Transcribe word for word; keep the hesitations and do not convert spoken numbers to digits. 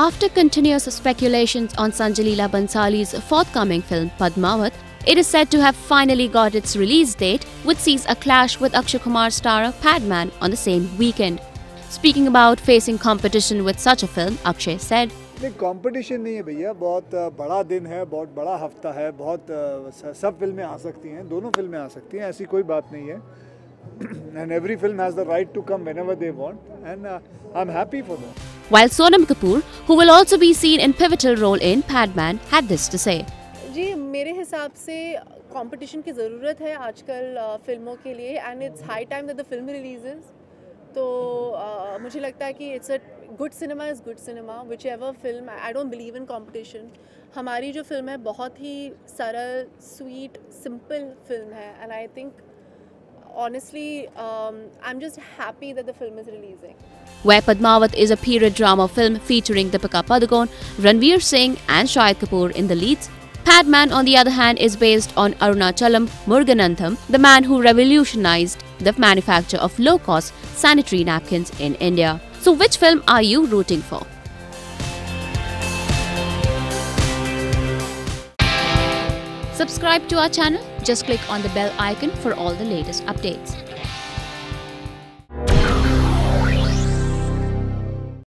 After continuous speculations on Sanjalila Bansali's forthcoming film Padmavat, it is said to have finally got its release date, which sees a clash with Akshay Kumar star Padman on the same weekend. Speaking about facing competition with such a film, Akshay said, नहीं competition नहीं है भैया, बहुत बड़ा दिन है, बहुत बड़ा हफ्ता है, बहुत सब फिल्में आ सकती हैं, दोनों फिल्में आ सकती हैं, ऐसी कोई बात नहीं है. And every film has the right to come whenever they want, and uh, I'm happy for them. While Sonam Kapoor, who will also be seen in pivotal role in Padman, had this to say. जी मेरे हिसाब से competition की ज़रूरत है आजकल फिल्मों के लिए, and it's high time that the film releases. तो uh, मुझे लगता है कि it's a good cinema is good cinema which ever film. I don't believe in competition. हमारी जो फिल्म है बहुत ही सरल, स्वीट, सिंपल फिल्म है, and I think honestly um, I'm just happy that the film is releasing. Where Padmavat is a period drama film featuring Deepika Padukone, Ranveer Singh and Shahid Kapoor in the leads, Padman on the other hand is based on Arunachalam Muruganantham, the man who revolutionized the manufacture of low-cost sanitary napkins in India. So which film are you rooting for? Subscribe to our channel, just click on the bell icon for all the latest updates.